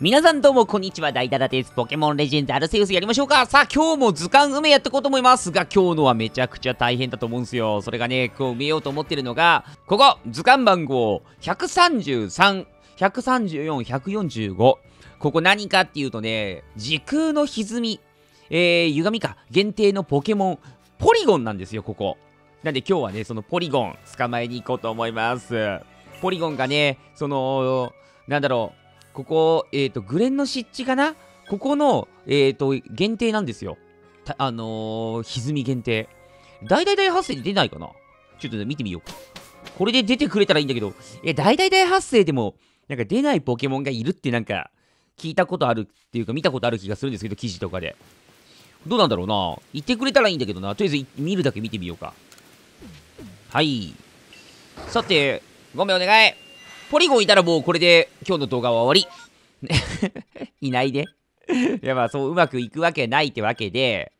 皆さんどうもこんにちは、ダイダダです。ポケモンレジェンズアルセウスやりましょうか。さあ、今日も図鑑埋めやっていこうと思いますが、今日のはめちゃくちゃ大変だと思うんですよ。それがね、こう埋めようと思ってるのが、ここ図鑑番号133、134、145。ここ何かっていうとね、時空の歪み、歪みか、限定のポケモン、ポリゴンなんですよ、ここ。なんで今日はね、そのポリゴン、捕まえに行こうと思います。ポリゴンがね、その、なんだろう、ここ、グレンの湿地かな、ここの、限定なんですよ。歪み限定。大発生で出ないかな、ちょっと見てみよう。これで出てくれたらいいんだけど、大発生でも、なんか出ないポケモンがいるってなんか、聞いたことあるっていうか、見たことある気がするんですけど、記事とかで。どうなんだろうな。言ってくれたらいいんだけどな。とりあえず、見るだけ見てみようか。はい。さて、ごめんお願い。ポリゴンいたらもうこれで今日の動画は終わり。いないで。いやまあそううまくいくわけないってわけで。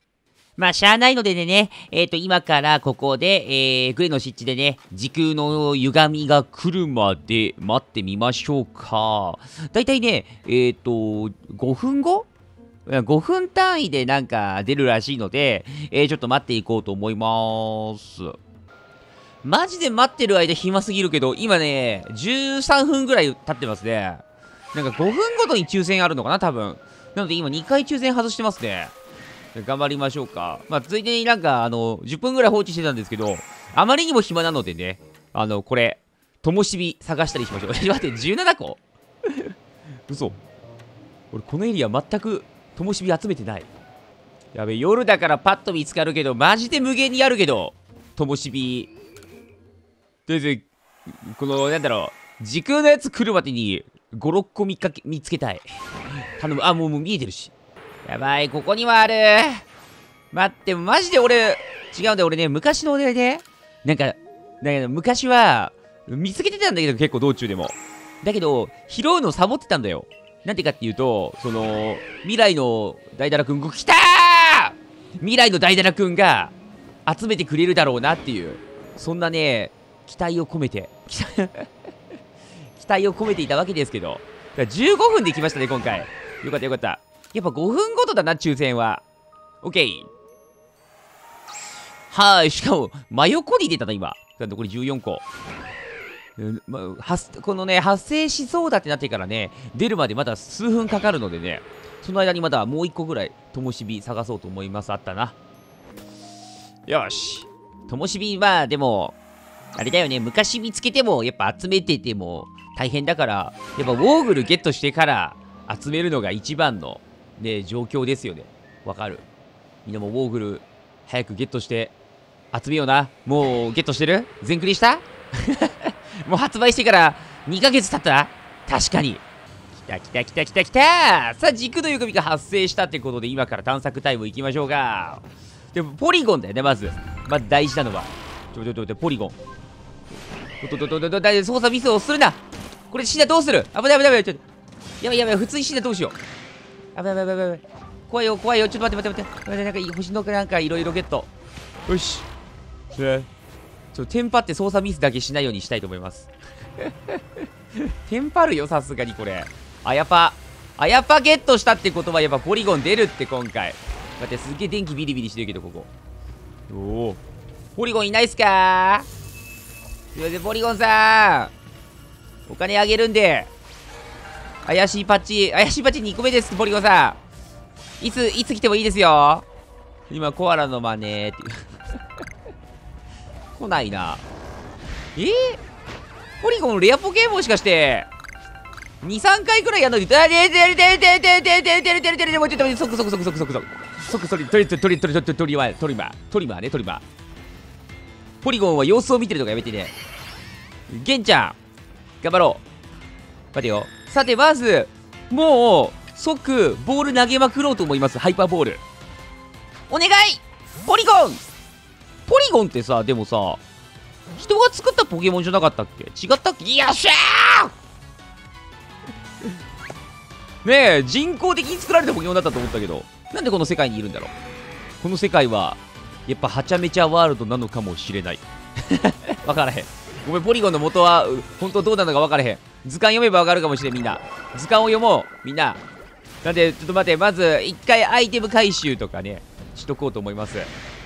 まあしゃあないのでね、今からここで、グレの湿地でね、時空の歪みが来るまで待ってみましょうか。だいたいね、5分後 ?5 分単位でなんか出るらしいので、ちょっと待っていこうと思います。マジで待ってる間暇すぎるけど、今ね、13分ぐらい経ってますね。なんか5分ごとに抽選あるのかな、多分。なので今2回抽選外してますね。頑張りましょうか。まあ、ついでになんか、10分ぐらい放置してたんですけど、あまりにも暇なのでね、これ、灯火探したりしましょう。待って、17個嘘。俺、このエリア全く灯火集めてない。やべ、夜だからパッと見つかるけど、マジで無限にあるけど、灯火。とりあえず、この、なんだろう、時空のやつ来るまでに、5、6個見つけたい。頼む。あ、もう見えてるし。やばい、ここにはある。待って、マジで俺、違うんだ、俺ね、昔のお題で、なんか、昔は、見つけてたんだけど、結構道中でも。だけど、拾うのサボってたんだよ。なんでかっていうと、その、未来のダイダラくん、来たー！未来のダイダラくんが、集めてくれるだろうなっていう、そんなね、期待を込めて期待を込めていたわけですけど、15分で来ましたね今回。よかったよかった。やっぱ5分ごとだな抽選は。 OK。 はい。しかも真横に出たな今。残り14個、まあ、このね発生しそうだってなってからね、出るまでまだ数分かかるのでね、その間にまだもう1個ぐらい灯火探そうと思います。あったな。よし、灯火はでもあれだよね、昔見つけてもやっぱ集めてても大変だから、やっぱウォーグルゲットしてから集めるのが一番の、ね、状況ですよね。わかる。みんなもウォーグル早くゲットして集めような。もうゲットしてる？全クリしたもう発売してから2ヶ月経った。確かに。きたきたきたきたきた。さあ軸の歪みが発生したってことで、今から探索タイムいきましょうか。でもポリゴンだよね、まず大事なのは。ちょポリゴン。操作ミスをするな。これシダどうする？危ない危ない危ない。ちょっとやばいやばい。普通にシダどうしよう。危ない危ない危ない。怖いよ怖いよ。ちょっと待って。なんか星のなんかいろいろゲット。よし。テンパって操作ミスだけしないようにしたいと思います。テンパるよさすがにこれ。あやぱゲットしたってことはやっぱポリゴン出るって今回。だってすげえ電気ビリビリしてるけどここ。おお。ポリゴンいないっすかー。すいません、ポリゴンさんお金あげるんで。怪しいパッチ2個目です。ポリゴンさんいつ来てもいいですよ。今コアラの真似って来ないな。ポリゴンレアポケモンもしかして23回くらいやんのに。てるもうちょっと待って。トリマーね。ポリゴンは様子を見てるとかやめてね。ゲンちゃん頑張ろう。待てよ。さてまずもう即ボール投げまくろうと思います。ハイパーボールお願い。ポリゴンってさ、でもさ人が作ったポケモンじゃなかったっけ？違ったっけ？よっしゃーねえ、人工的に作られたポケモンだったと思ったけど、なんでこの世界にいるんだろう。この世界はやっぱはちゃめちゃワールドなのかもしれない。わからへん。ごめん、ポリゴンの元は本当どうなのかわからへん。図鑑読めばわかるかもしれん。みんな図鑑を読もう。みんななんでちょっと待って、まず一回アイテム回収とかねしとこうと思います。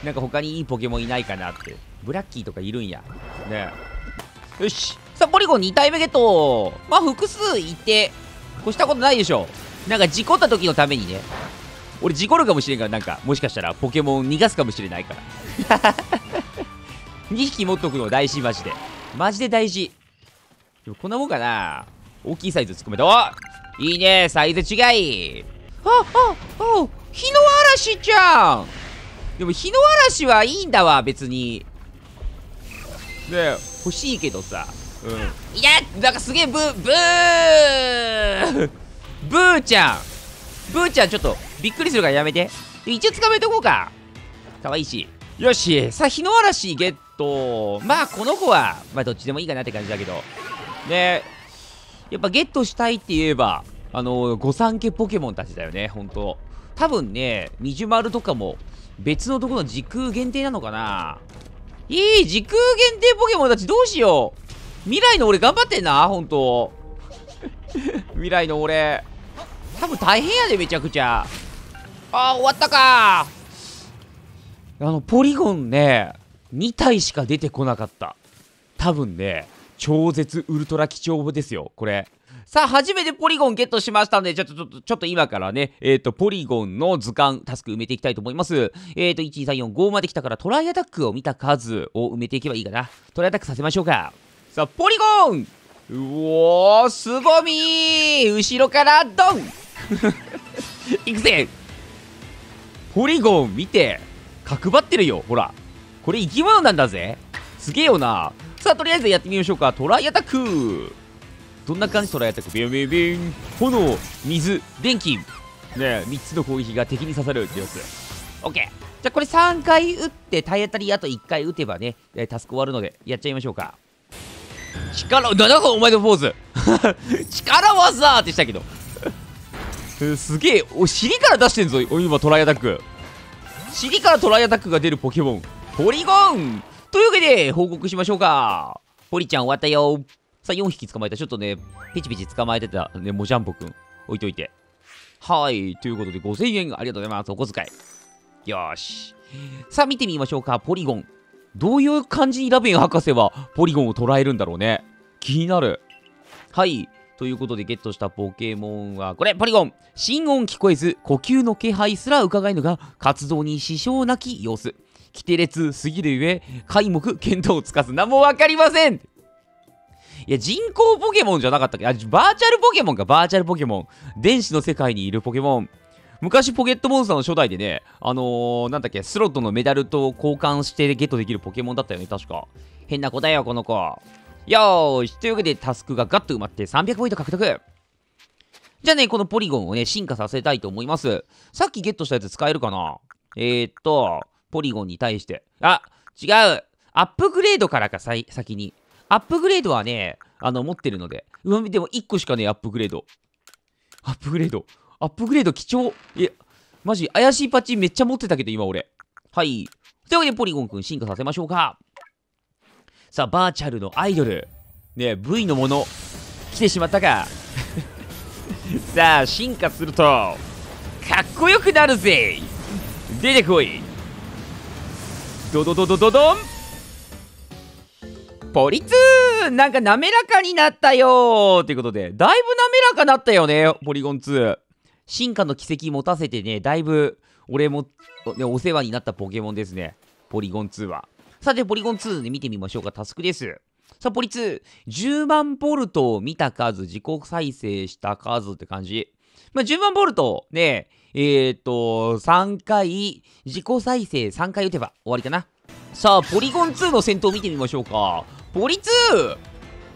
なんか他にいいポケモンいないかなって。ブラッキーとかいるんやね。よし、さあポリゴン2体目ゲット。まあ複数いて越したことないでしょ。なんか事故った時のためにね、俺事故るかもしれんから、なんかもしかしたらポケモン逃がすかもしれないから2匹持っとくの大事、マジでマジで大事。でもこんなもんかな。大きいサイズ突っ込めた。おいいね、サイズ違い。あヒノアラシちゃん。でもヒノアラシはいいんだわ別にね。欲しいけどさ、うん、いやなんかすげえブーちゃんちょっとびっくりするからやめて。一応つかめとこうか、かわいいし。よし、さあ日の嵐ゲット。まあこの子はまあどっちでもいいかなって感じだけどね。やっぱゲットしたいって言えば御三家ポケモンたちだよね。ほんと多分ね、ミジュマルとかも別のところの時空限定なのかな。時空限定ポケモンたちどうしよう。未来の俺頑張ってんな、ほんと未来の俺多分大変やで、めちゃくちゃ。終わったか。ポリゴンね2体しか出てこなかった。多分ね超絶ウルトラ貴重ですよこれ。さあ初めてポリゴンゲットしましたんで、ちょっと今からねポリゴンの図鑑タスク埋めていきたいと思います。12345まで来たからトライアタックを見た数を埋めていけばいいかな。トライアタックさせましょうか。さあポリゴン、うおーすごみー、後ろからドンいくぜ。ポリゴン見て角張ってるよ、ほらこれ生き物なんだぜ、すげえよな。さあとりあえずやってみましょうか。トライアタックどんな感じ。トライアタックビュンビュンビュン、炎水電気ねえ、3つの攻撃が敵に刺さるってやつ。オッケー、じゃあこれ3回打って体当たりあと1回打てばねタスク終わるのでやっちゃいましょうか。力を7本お前のポーズ力技ーってしたけどすげえお尻から出してんぞ今。トライアタック尻からトライアタックが出るポケモンポリゴンというわけで報告しましょうか。ポリちゃん終わったよ。さあ4匹捕まえた。ちょっとねペチペチ捕まえてたねモジャンボくん置いといて。はい、ということで5000円ありがとうございます、お小遣い。よし、さあ見てみましょうか。ポリゴンどういう感じにラベン博士はポリゴンを捉えるんだろうね、気になる。はい、ということでゲットしたポケモンはこれポリゴン。心音聞こえず呼吸の気配すらうかがえぬが活動に支障なき様子、規定列すぎるゆえ皆目見当つかず何も分かりません。いや人工ポケモンじゃなかったっけ。あ、バーチャルポケモンか。バーチャルポケモン、電子の世界にいるポケモン。昔ポケットモンスターの初代でねなんだっけ、スロットのメダルと交換してゲットできるポケモンだったよね確か。変な子だよこの子。よーし、というわけでタスクがガッと埋まって300ポイント獲得。じゃあねこのポリゴンをね進化させたいと思います。さっきゲットしたやつ使えるかな。ポリゴンに対して違う、アップグレードからか。先にアップグレードはね持ってるので。うわでも1個しかね、アップグレード貴重。いやマジ怪しいパッチめっちゃ持ってたけど今俺。はい、というわけでポリゴンくん進化させましょうか。さあバーチャルのアイドルね V のもの来てしまったかさあ進化するとかっこよくなるぜ、出てこい。ドドドドドドン、ポリツー、なんか滑らかになったよーということで、だいぶ滑らかなったよねポリゴン2。進化の軌跡持たせてね、だいぶ俺も、ね、お世話になったポケモンですねポリゴン2は。さてポリゴン2で見てみましょうか、タスクです。さあポリ2 10万ボルトを見た数、自己再生した数って感じ。まあ10万ボルトね3回自己再生3回打てば終わりかな。さあポリゴン2の戦闘見てみましょうか。ポリ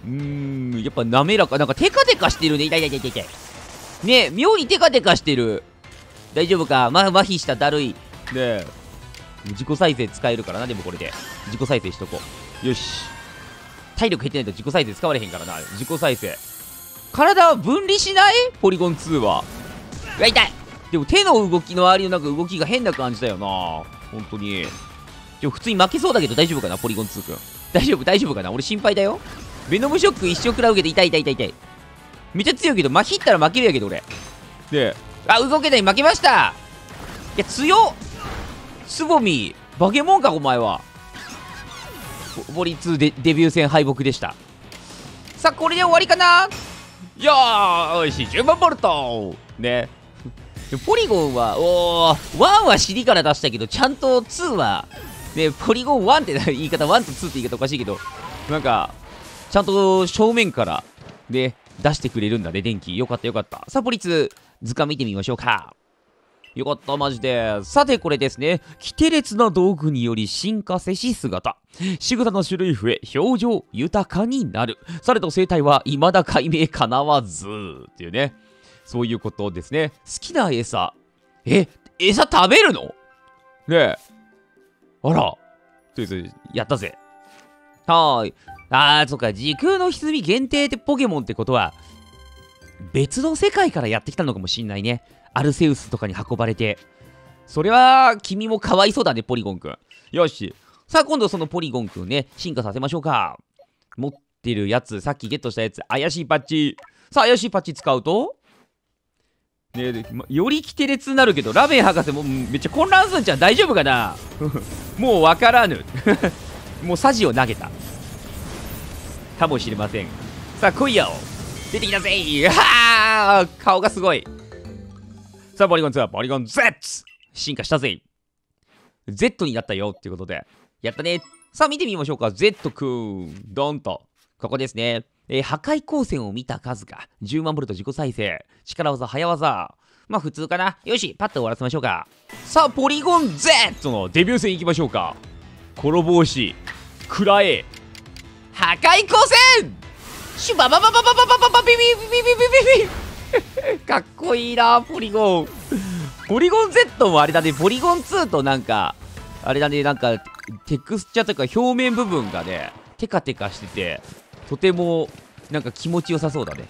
2! やっぱ滑らか、なんかテカテカしてるね。痛いね、妙にテカテカしてる。大丈夫か、麻痺しただるいねえ。自己再生使えるからな、でもこれで自己再生しとこう。よし、体力減ってないと自己再生使われへんからな。自己再生体は分離しないポリゴン2は。うわ痛い。でも手の動きの周りのなんか動きが変な感じだよな本当に。でも普通に負けそうだけど大丈夫かなポリゴン2くん。大丈夫かな、俺心配だよ。ベノムショック一生食らうけど痛い。めっちゃ強いけど、まひったら負けるやけど俺。で、あ、動けない、負けました。いや、強っ。つぼみ、バケモンか、お前は。ボリ2でデビュー戦敗北でした。さあ、これで終わりかな。よーし、10万ボルトね。ポリゴンは、おー、1は尻から出したけど、ちゃんと2は、ね、ポリゴン1って言い方、1と2って言い方おかしいけど、なんか、ちゃんと正面から、ね、出してくれるんだね、電気。よかった、よかった。さあ、ポリ2、図鑑見てみましょうか。よかった、マジで。さて、これですね。キテレツな道具により進化せし姿。仕草の種類増え、表情豊かになる。されど生態は未だ解明かなわず。っていうね。そういうことですね。好きな餌。え、餌食べるのねえ。あら。とりあえず、やったぜ。はーい。あー、そっか。時空の歪み限定ってポケモンってことは、別の世界からやってきたのかもしんないね。アルセウスとかに運ばれて。それは、君もかわいそうだね、ポリゴンくん。よし。さあ、今度そのポリゴンくんね、進化させましょうか。持ってるやつ、さっきゲットしたやつ、怪しいパッチ。さあ、怪しいパッチ使うとね、よりキテレツになるけど、ラベン博士もめっちゃ混乱するんじゃん。大丈夫かなもうわからぬ。もうサジを投げた。かもしれません。さあ、来いよ。出てきたぜ。はぁ、顔がすごい。さあ、ポリゴン2、ポリゴン Z! 進化したぜ。Z になったよっていうことで。やったね。さあ、見てみましょうか。Z くん。ドンと。ここですね。破壊光線を見た数が10万ボルト自己再生。力技、早技。まあ、普通かな。よし、パッと終わらせましょうか。さあ、ポリゴン Z のデビュー戦いきましょうか。転ぼうし、くらえ。破壊光線シュバババババババババビビビビビビビかっこいいな、ポリゴン。ポリゴン Z もあれだね、ポリゴン2となんか、あれだね、なんか、テクスチャというか表面部分がね、テカテカしてて、とても、なんか気持ちよさそうだね。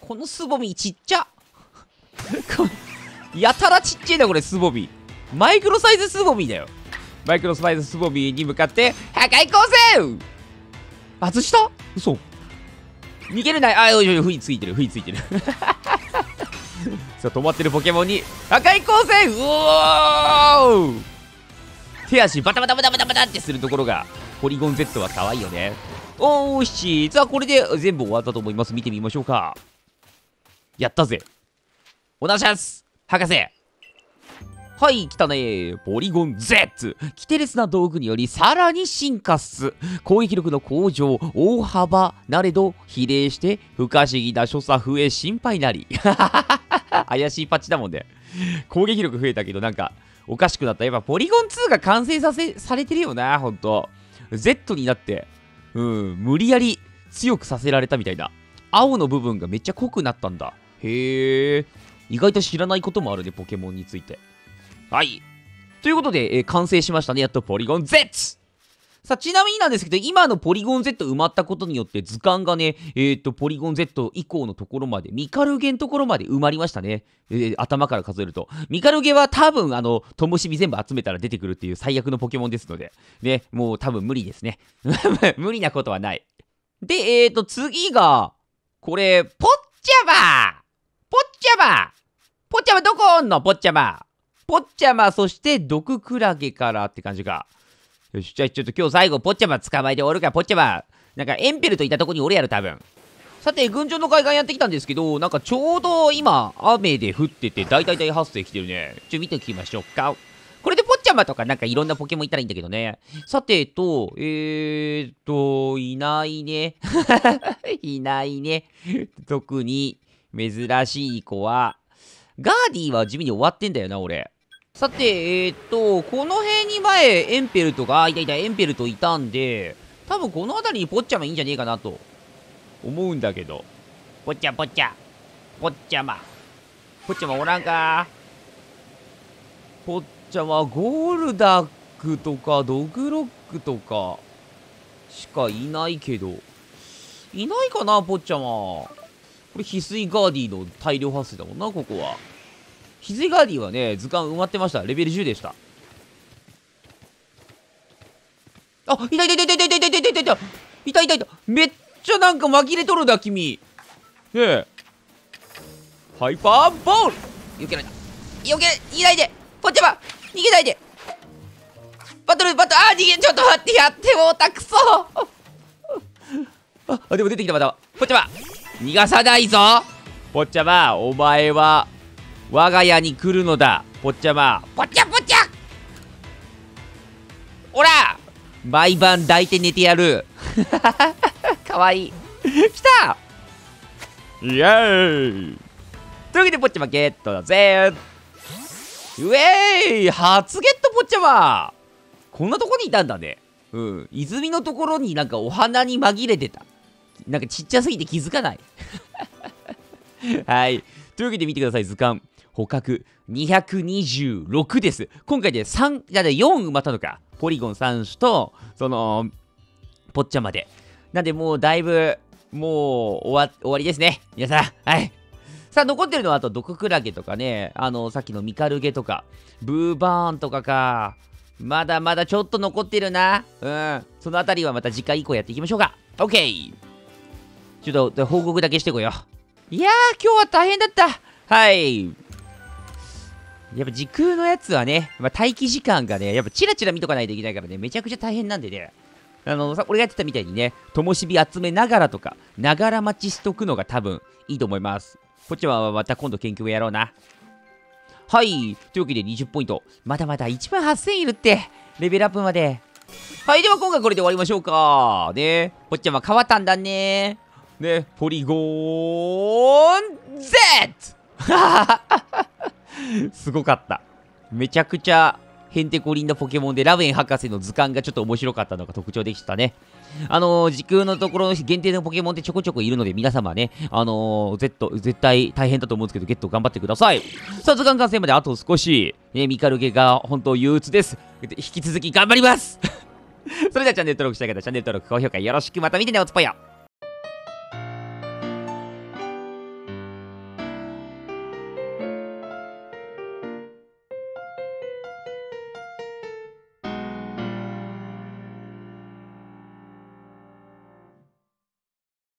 このスボミちっちゃやたらちっちゃいな、これ、スボミ。マイクロサイズスボミだよ。マイクロサイズスボミに向かって、破壊光線外した嘘。逃げれない。あ、よいよいよ、不意ついてる、不意ついてる。さあ、止まってるポケモンに破壊光線。うおー、手足バタバタバタバタバタってするところがポリゴン Z は可愛いよね。おーし、さあこれで全部終わったと思います。見てみましょうか。やったぜ。おなしゃす博士。はい、来たね。ポリゴン Z、 キテレツな道具によりさらに進化す。攻撃力の向上、大幅なれど比例して不可思議な所作増え、心配なり。怪しいパッチだもんね。攻撃力増えたけどなんかおかしくなった。やっぱポリゴン2が完成されてるよな、ほんと。 Z になって無理やり強くさせられたみたいな。青の部分がめっちゃ濃くなったんだ。へえ、意外と知らないこともあるね、ポケモンについて。はい。ということで、完成しましたね。やっとポリゴン Z! さあ、ちなみになんですけど、今のポリゴン Z 埋まったことによって、図鑑がね、ポリゴン Z 以降のところまで、ミカルゲのところまで埋まりましたね。頭から数えると。ミカルゲは多分、ともしび全部集めたら出てくるっていう最悪のポケモンですので、ね、もう多分無理ですね。無理なことはない。で、次が、これ、ポッチャマ！ポッチャマ！ポッチャマどこおんの？ポッチャマ！ポッチャマ、そして毒クラゲからって感じか。よし、じゃあちょっと今日最後、ポッチャマ捕まえて終わるから、ポッチャマ。なんかエンペルといたとこにおるやろ、多分。さて、群青の海岸やってきたんですけど、なんかちょうど今、雨で降ってて、大発生来てるね。ちょ、見てきましょうか。これでポッチャマとかなんかいろんなポケモンいたらいいんだけどね。さてと、いないね。いないね。特に珍しい子は、ガーディは地味に終わってんだよな、俺。さて、この辺に前、エンペルトが、エンペルトいたんで、多分この辺りにポッチャマいいんじゃねえかなと、思うんだけど。ポッチャポッチャ、ポッチャマ。ポッチャマおらんか。ポッチャマ、ゴールダックとか、ドグロックとか、しかいないけど。いないかな、ポッチャマ。これ、翡翠ガーディの大量発生だもんな、ここは。翡翠ガーディはね、図鑑埋まってました。レベル10でした。あ、いたいたいたいたいたいたいたいたいたいたいたいた。めっちゃなんか紛れとるだ、君。ねえ。ハイパーボール避けないでポッチャマ逃げないでバトルあー逃げちょっと待ってやってもうたくそあでも出てきたまたポッチャマ逃がさないぞポッチャマお前は我が家に来るのだポッチャマポッチャおら毎晩抱いて寝てやるかわいいきたイエーイというわけでポッチャマゲットだぜウェイ初ゲットポッチャマこんなとこにいたんだねうん泉のところになんかお花に紛れてたなんかちっちゃすぎて気づかないはいというわけで見てください図鑑捕獲226です今回で3いや4埋まったのかポリゴン3種とそのポッチャマでなんでもうだいぶもう終わりですね皆さんはいさあ残ってるのはあと毒クラゲとかねさっきのミカルゲとかブーバーンとかかまだまだちょっと残ってるなうんそのあたりはまた次回以降やっていきましょうか OK ちょっと報告だけしてこよういやー今日は大変だったはいやっぱ時空のやつはね、まあ、待機時間がね、やっぱチラチラ見とかないといけないからね、めちゃくちゃ大変なんでね、俺がやってたみたいにね、灯火集めながらとか、ながら待ちしとくのが多分いいと思います。こっちはまた今度研究をやろうな。はい、というわけで20ポイント。まだまだ1万8000いるって、レベルアップまで。はい、では今回これで終わりましょうか。ね、こっちは変わったんだね。ね、ポリゴーン Z! ははははすごかっためちゃくちゃヘンテコリンなポケモンでラウェン博士の図鑑がちょっと面白かったのが特徴でしたね時空のところ限定のポケモンってちょこちょこいるので皆様ね絶対大変だと思うんですけどゲット頑張ってくださいさあ図鑑完成まであと少し、ね、ミカルゲが本当憂鬱です引き続き頑張りますそれではチャンネル登録したい方チャンネル登録高評価よろしくまた見てねおつぽよ